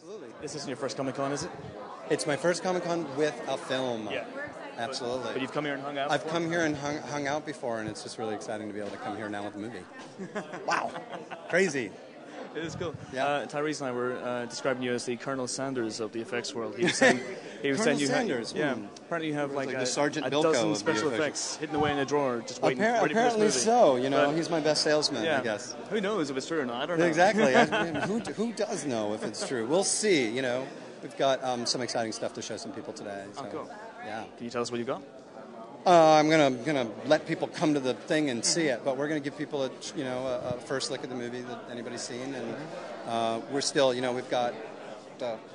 Absolutely. This isn't your first Comic-Con, is it? It's my first Comic-Con with a film. Yeah. Absolutely. But you've come here and hung out? I've come here and hung out before, and it's just really exciting to be able to come here now with a movie. Wow. Crazy. It is cool. Yeah. Tyrese and I were describing you as the Colonel Sanders of the effects world. He was saying, Colonel Sanders? Yeah. Apparently you have like a dozen special effects hidden away in a drawer just waiting, ready for this movie. Apparently so. You know, but he's my best salesman, I guess. Who knows if it's true or not? I don't know. Exactly. Who does know if it's true? We'll see, you know. We've got some exciting stuff to show some people today. So. Oh, cool. Yeah. Can you tell us what you've got? I'm gonna let people come to the thing and see it, but we're gonna give people a first look at the movie that anybody's seen, and we're still we've got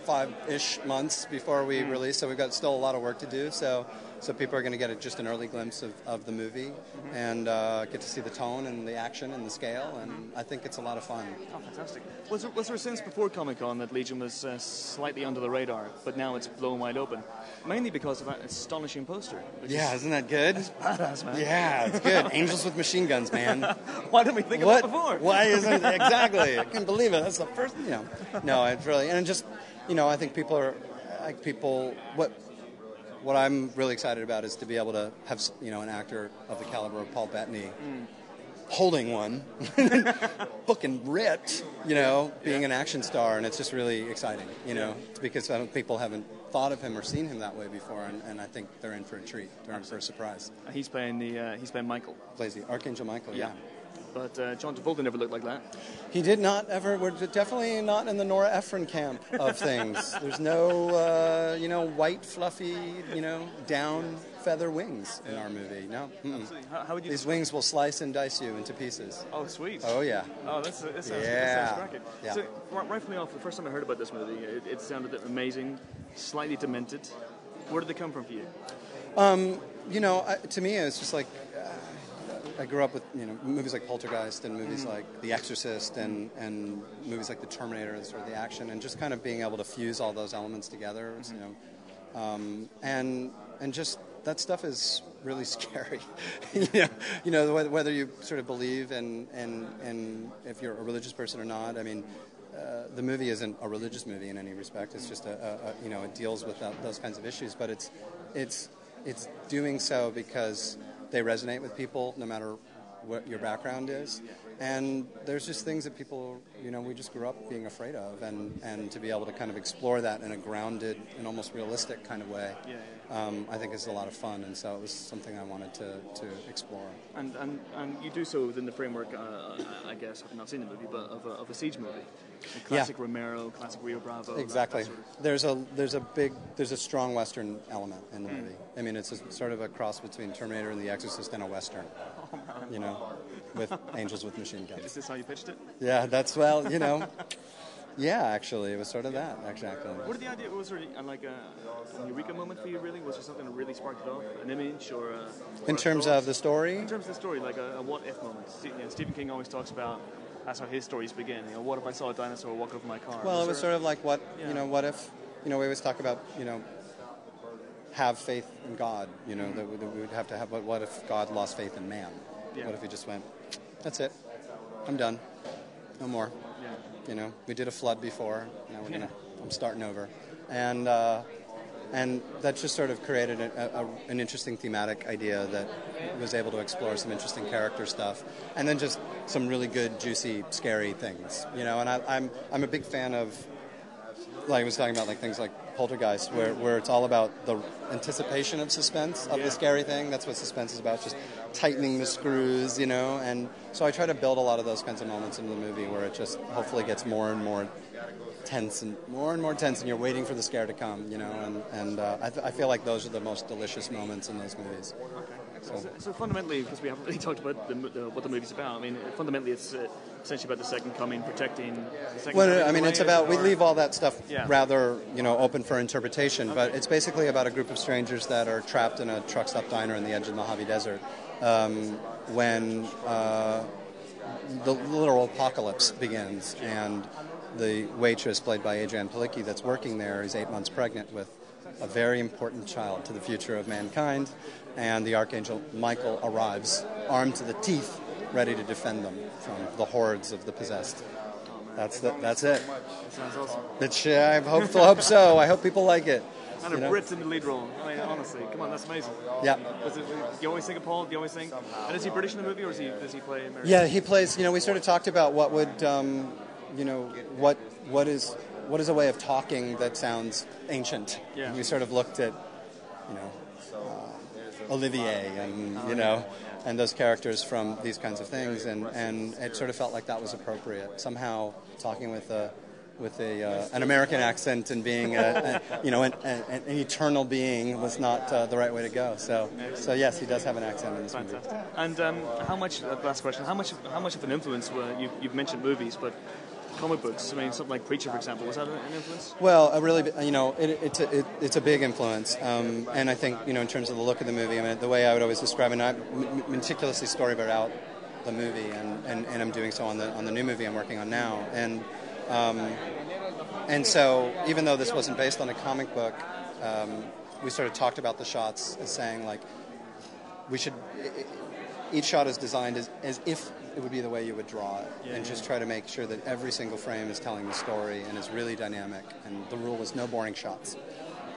5-ish months before we release, so we've got still a lot of work to do. So people are gonna get just an early glimpse of the movie and get to see the tone and the action and the scale, and I think it's a lot of fun. Oh, fantastic! Was there a sense before Comic-Con that Legion was slightly under the radar, but now it's blown wide open? Mainly because of that astonishing poster. Yeah, isn't that good? That's badass, man. Yeah, it's good. Angels with machine guns, man. Why didn't we think of that before? Why isn't it? Exactly. I can't believe it. That's the first, No, it's really, and just, I think people are, like people, what I'm really excited about is to be able to have, an actor of the caliber of Paul Bettany holding one, fucking ripped, being an action star, and it's just really exciting, because I don't, people haven't thought of him or seen him that way before, and I think they're in for a treat. They're in for a surprise. He's playing Michael. Plays the Archangel Michael. Yeah. But John Travolta never looked like that. He did not ever. We're definitely not in the Nora Ephron camp of things. There's no white fluffy down feather wings in our movie. No. Absolutely. How would you? These wings will slice and dice you into pieces. Oh, sweet. Oh yeah. Oh, that sounds cracking. Yeah. So right from the off, the first time I heard about this movie, it sounded amazing. Slightly demented. Where did they come from for you? To me, it's just like I grew up with movies like Poltergeist and movies like The Exorcist and movies like The Terminator, sort of the action, and just kind of being able to fuse all those elements together, and just that stuff is really scary, whether you sort of believe in if you're a religious person or not. I mean. The movie isn't a religious movie in any respect. It's just it deals with those kinds of issues, but it's doing so because they resonate with people, no matter what your background is. And there's just things that people, we just grew up being afraid of, and to be able to kind of explore that in a grounded and almost realistic kind of way, I think is a lot of fun. And so it was something I wanted to explore. And you do so within the framework, I guess, I've not seen the movie, but of a siege movie, a classic Romero, classic Rio Bravo. Exactly. That sort of... There's a strong Western element in the movie. I mean, it's sort of a cross between Terminator and The Exorcist and a Western. Oh, man. With angels with machine guns. Is this how you pitched it? Yeah, that's actually, it was sort of that, exactly. What did the idea, was there like a eureka moment for you, really? Was there something that really sparked it off? An image or a... In terms of the story? In terms of the story, like a what-if moment. Stephen King always talks about, that's how his stories begin. What if I saw a dinosaur walk over my car? Well, it was sort of like, what if, we always talk about, have faith in God, that we would have to have, but what if God lost faith in man? Yeah. What if he just went, that's it, I'm done, no more. Yeah. We did a flood before, now we're I'm starting over. And that just sort of created an interesting thematic idea that was able to explore some interesting character stuff, and then just some really good, juicy, scary things. And I'm a big fan of, like I was talking about, like things like Poltergeist, where it's all about the anticipation of suspense, of the scary thing. That's what suspense is about, just tightening the screws, and so I try to build a lot of those kinds of moments into the movie where it just hopefully gets more and more tense and you're waiting for the scare to come, I feel like those are the most delicious moments in those movies. Okay. So fundamentally, because we haven't really talked about what the movie's about, I mean, fundamentally it's essentially about the second coming, protecting the second coming. Well, I mean, it's about, we leave all that stuff rather, open for interpretation, but it's basically about a group of strangers that are trapped in a truck-stop diner in the edge of the Mojave Desert when the literal apocalypse begins, and the waitress, played by Adrianne Palicki, that's working there is 8 months pregnant with a very important child to the future of mankind, and the Archangel Michael arrives, armed to the teeth, ready to defend them from the hordes of the possessed. That's it. That sounds awesome. I hope so. I hope people like it. And a Brit in the lead role. I mean, honestly, come on, that's amazing. Yeah. Do you always think of Paul? Do you always think? And is he British in the movie, or does he play American? Yeah, he plays. We sort of talked about what would, what is a way of talking that sounds ancient. Yeah. And we sort of looked at, Olivier and and those characters from these kinds of things, and it sort of felt like that was appropriate. Somehow talking with an American accent and being an eternal being was not the right way to go. So yes, he does have an accent in this movie. And how much of an influence were you've mentioned movies, but comic books? I mean, something like Preacher, for example, was that an influence? Well, it's a big influence, and I think in terms of the look of the movie, I mean, the way I would always describe it, and I meticulously storyboard out the movie, and I'm doing so on the new movie I'm working on now, and so even though this wasn't based on a comic book, we sort of talked about the shots as saying like we should. Each shot is designed as if it would be the way you would draw it, just try to make sure that every single frame is telling the story and is really dynamic. And the rule was no boring shots.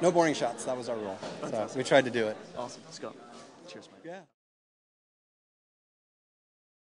No boring shots. That was our rule. Fantastic. So we tried to do it. Awesome, Scott. Cheers, mate. Yeah.